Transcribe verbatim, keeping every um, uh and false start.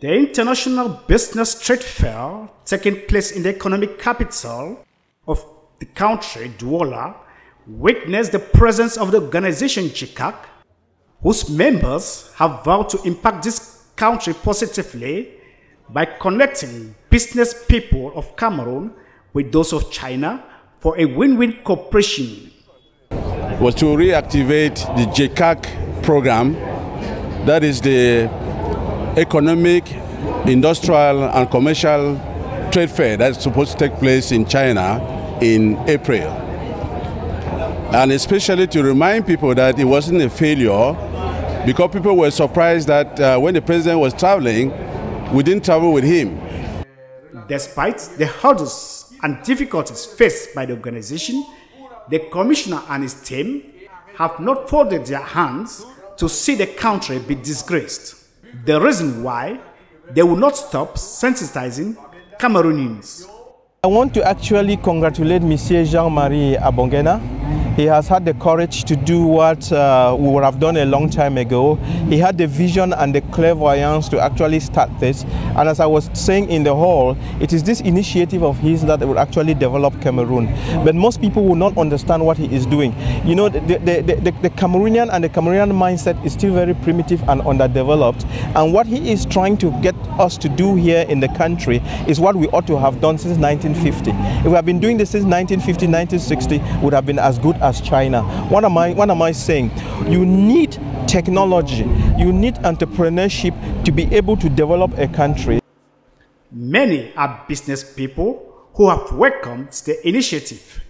The International Business Trade Fair taking place in the economic capital of the country, Douala, witnessed the presence of the organization JICAC, whose members have vowed to impact this country positively by connecting business people of Cameroon with those of China for a win-win cooperation. Was to reactivate the JICAC program, that is the economic, industrial and commercial trade fair that is supposed to take place in China in April. And especially to remind people that it wasn't a failure, because people were surprised that uh, when the president was traveling, we didn't travel with him. Despite the hurdles and difficulties faced by the organization, the commissioner and his team have not folded their hands to see the country be disgraced. The reason why they will not stop sensitizing Cameroonians. I want to actually congratulate Monsieur Jean-Marie Abongena. He has had the courage to do what uh, we would have done a long time ago. He had the vision and the clairvoyance to actually start this. And as I was saying in the hall, it is this initiative of his that will actually develop Cameroon. But most people will not understand what he is doing. You know, the, the, the, the Cameroonian and the Cameroonian mindset is still very primitive and underdeveloped. And what he is trying to get us to do here in the country is what we ought to have done since nineteen fifty. If we have been doing this since nineteen fifty, nineteen sixty, it would have been as good as China. What am I, what am I saying? You need technology, you need entrepreneurship to be able to develop a country. Many are business people who have welcomed the initiative.